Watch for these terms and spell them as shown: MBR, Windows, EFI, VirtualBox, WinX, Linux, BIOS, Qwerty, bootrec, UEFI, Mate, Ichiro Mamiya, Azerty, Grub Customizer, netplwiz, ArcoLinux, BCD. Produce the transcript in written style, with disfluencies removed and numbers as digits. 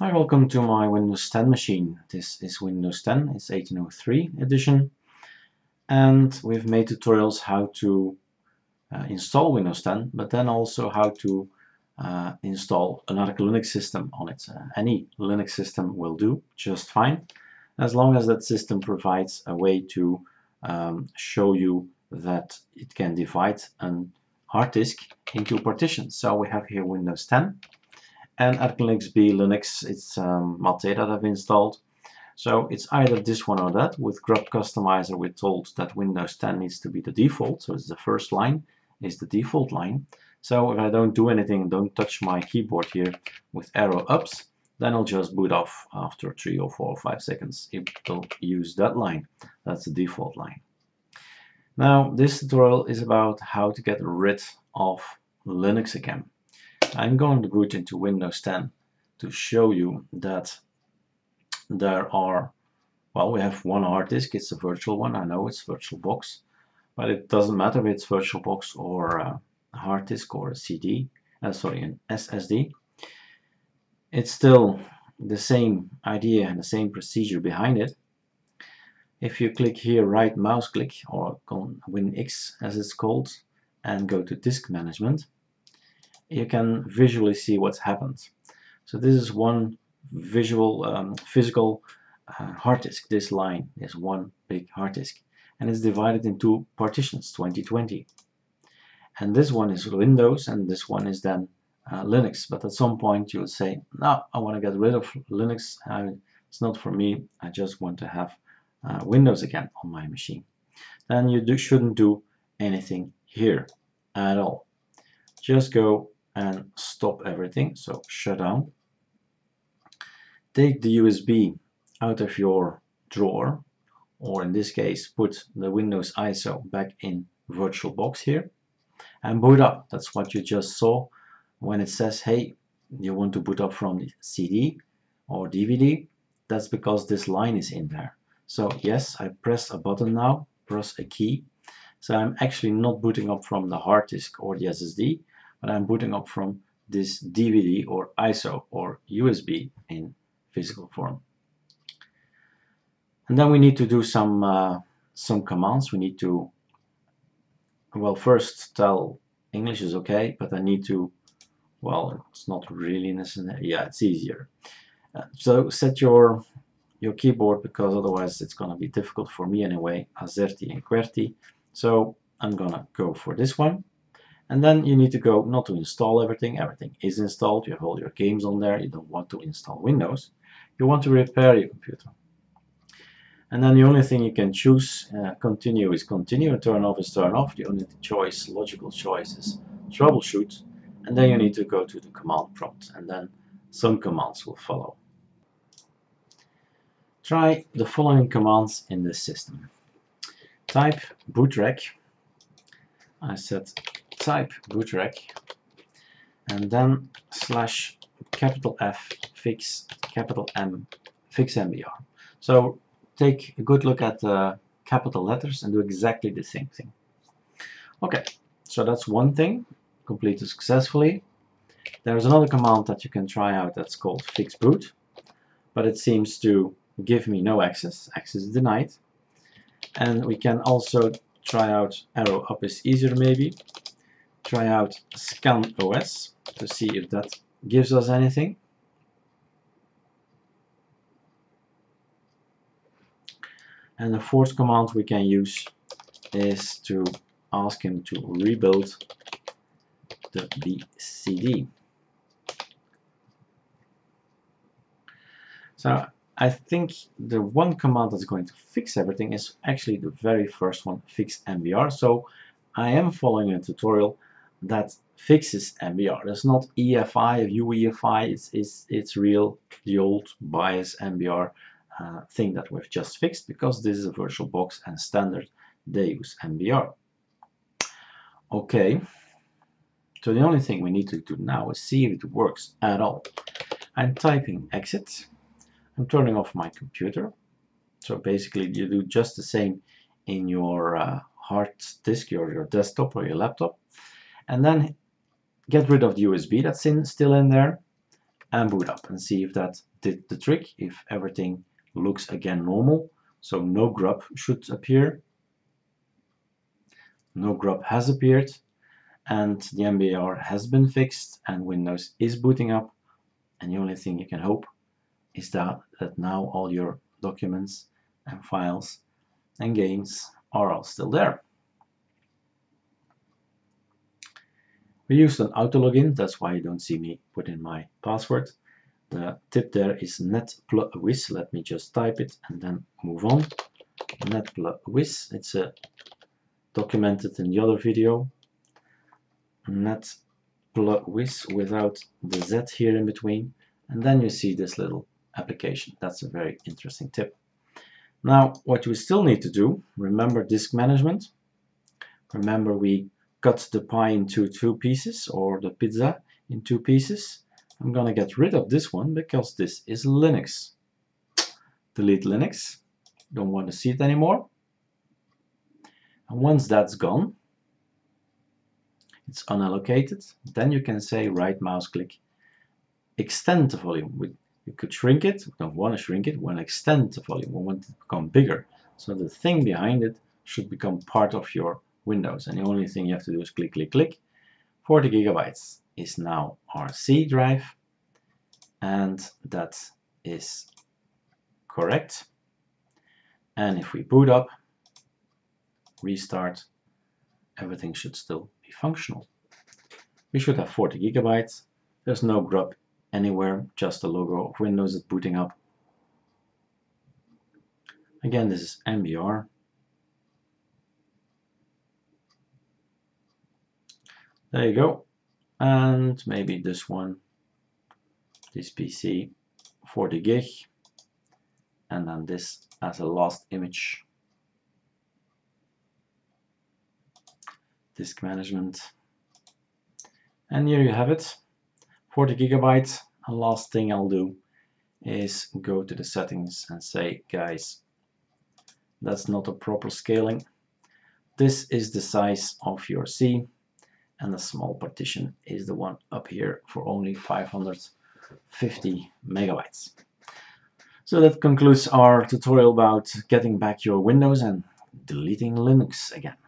Hi, welcome to my Windows 10 machine. This is Windows 10, it's 1803 edition, and we've made tutorials how to install Windows 10, but then also how to install an ArcoLinux system on it. Any Linux system will do just fine, as long as that system provides a way to show you that it can divide an hard disk into partitions. So we have here Windows 10. And ArcoLinux B Linux, it's Mate that I've installed. So it's either this one or that. With Grub Customizer, we're told that Windows 10 needs to be the default. So it's the first line is the default line. So if I don't do anything, don't touch my keyboard here with arrow ups, then I'll just boot off after 3 or 4 or 5 seconds. It will use that line. That's the default line. Now, this tutorial is about how to get rid of Linux again. I'm going to boot into Windows 10 to show you that there are, well, we have one hard disk. It's a virtual one. I know it's VirtualBox, but it doesn't matter if it's VirtualBox or a hard disk or a CD, an SSD. It's still the same idea and the same procedure behind it. If you click here, right mouse click, or WinX as it's called, and go to disk management, you can visually see what's happened. So this is one visual, physical hard disk. This line is one big hard disk, and it's divided into partitions, 2020. And this one is Windows, and this one is then Linux. But at some point you'll say, no, I want to get rid of Linux. It's not for me. I just want to have Windows again on my machine. Then you shouldn't do anything here at all. Just go and stop everything, so shut down. Take the USB out of your drawer, or in this case put the Windows ISO back in VirtualBox here and boot up. That's what you just saw when it says, hey, you want to boot up from the CD or DVD. That's because this line is in there. So yes, I press a button now, press a key. So I'm actually not booting up from the hard disk or the SSD, but I'm booting up from this DVD or ISO or USB in physical form. And then we need to do some commands. We need to, well, first tell English is okay, but I need to, well, it's not really necessary. Yeah, it's easier. So set your keyboard, because otherwise it's going to be difficult for me anyway, Azerty and Qwerty. So I'm gonna go for this one, and then you need to go not to install everything. Everything is installed. You have all your games on there. You don't want to install Windows. You want to repair your computer. And then the only thing you can choose, continue is continue, and turn off is turn off. The only choice, logical choice, is troubleshoot. And then you need to go to the command prompt, and then some commands will follow. Try the following commands in this system. Type bootrec. I said type bootrec, and then slash capital F fix capital M fix MBR. So take a good look at the capital letters and do exactly the same thing. Okay, so that's one thing completed successfully. There's another command that you can try out that's called fix boot, but it seems to give me no access. Access denied. And we can also try out arrow up is easier maybe. Try out scan OS to see if that gives us anything. And the fourth command we can use is to ask him to rebuild the BCD. So I think the one command that's going to fix everything is actually the very first one, fix MBR. So I am following a tutorial that fixes MBR. That's not EFI, UEFI. It's real, the old BIOS MBR thing that we've just fixed, because this is a VirtualBox and standard they use MBR. Okay. So the only thing we need to do now is see if it works at all. I'm typing exit. I'm turning off my computer. So basically you do just the same in your hard disk, your desktop or your laptop, and then get rid of the USB that's still in there and boot up and see if that did the trick if everything looks again normal. So no grub should appear. No grub has appeared, and the MBR has been fixed, and Windows is booting up. And the only thing you can hope is that now all your documents and files and games are all still there. We used an auto login, that's why you don't see me put in my password. The tip there is netplwiz. Let me just type it and then move on. Netplwiz. It's documented in the other video. Netplwiz without the Z here in between, and then you see this little application. That's a very interesting tip. Now, what we still need to do, remember disk management. Remember we cut the pie into two pieces, or the pizza in two pieces. I'm gonna get rid of this one because this is Linux. Delete Linux, don't want to see it anymore. And once that's gone, it's unallocated, then you can say right mouse click, extend the volume. You could shrink it, we don't want to shrink it, we want to extend the volume, we want it to become bigger. So the thing behind it should become part of your Windows, and the only thing you have to do is click, click, click. 40 gigabytes is now our C drive, and that is correct. And if we boot up, restart, everything should still be functional. We should have 40 gigabytes. There's no grub anywhere, just the logo of Windows is booting up. Again, this is MBR. There you go. And maybe this one, this PC, 40 gig, and then this as a last image. Disk management. And here you have it, 40 gigabytes. And last thing I'll do is go to the settings and say, guys, that's not a proper scaling. This is the size of your C. And the small partition is the one up here for only 550 megabytes. So that concludes our tutorial about getting back your Windows and deleting Linux again.